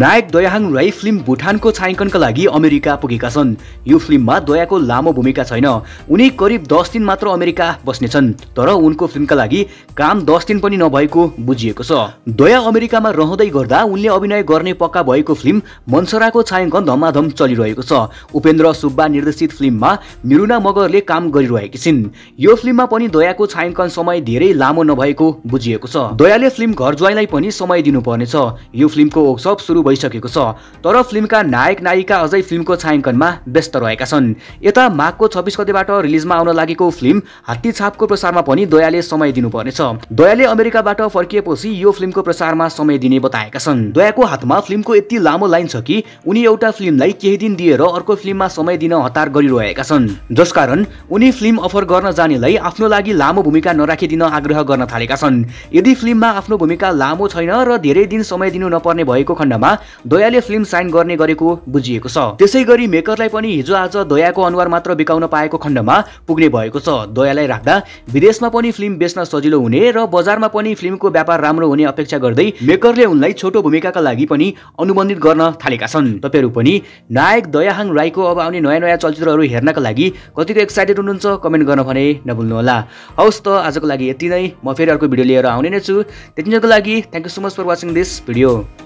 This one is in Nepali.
नायक दयाहाङ राई फिल्म भूटानको छायाङ्कनका लागि अमेरिका पुगेका छन्। यो फिल्ममा दयाको लामो भूमिका छैन, उनी करिब 10 दिन मात्र अमेरिका बस्नेछन्, तर उनको फिल्मका लागि काम 10 दिन पनि नभएको बुझिएको छ। दया अमेरिकामा रहँदै गर्दा उनले अभिनय गर्ने पक्का भएको फिल्म मनसराको छायाङ्कन धमाधम चलिरहेको छ। उपेन्द्र सुब्बा निर्देशित फिल्ममा मिरुना मगरले काम गरिरहेकी छिन्। यो फिल्ममा पनि दयाको छायाङ्कन समय धेरै लामो नभएको बुझिएको छ। दयाले फिल्म घर ज्वाइँलाई पनि समय दिनुपर्नेछ। यो फिल्मको वर्कसप सुरु भइसकेको छ, तर फिल्मका नायक नायिका अझै फिल्मको छायाङ्कनमा व्यस्त रहेका छन्। यता माघको 26 गतेबाट रिलिजमा आउन लागेको फिल्म हात्ती छापको प्रसारमा पनि दयाले समय दिनुपर्नेछ। दयाले अमेरिकाबाट फर्किएपछि यो फिल्मको प्रसारमा समय दिने बताएका छन्। दयाको हातमा फिल्मको यति लामो लाइन छ कि उनी एउटा फिल्मलाई केही दिन दिएर अर्को फिल्ममा समय दिन हतार गरिरहेका छन्, जसकारण उनी फिल्म अफर गर्न जानेलाई आफ्नो लागि लामो भूमिका नराखिदिन आग्रह गर्न थालेका छन्। यदि फिल्ममा आफ्नो भूमिका लामो छैन र धेरै दिन समय दिनु नपर्ने भएको खण्डमा दयाले फिल्म साइन गर्ने गरेको बुझिएको छ। त्यसैगरी मेकरलाई पनि हिजो आज दयाको अनुहार मात्र बिकाउन पाएको खण्डमा पुग्ने भएको छ। दयालाई राख्दा विदेशमा पनि फिल्म बेच्न सजिलो हुने र बजारमा पनि फिल्मको व्यापार राम्रो हुने अपेक्षा गर्दै मेकरले उनलाई छोटो भूमिकाका लागि पनि अनुबन्धित गर्न थालेका छन्। तपाईहरू पनि नायक दयाहाङ राईको अब आउने नयाँ नयाँ चलचित्रहरू हेर्नका लागि कतिको एक्साइटेड हुनुहुन्छ कमेन्ट गर्न भने नभुल्नुहोला। हवस् त आजको लागि यति नै, म फेरि अर्को भिडियो लिएर आउने नै छु। त्यतिको लागि thank you so much for watching this video.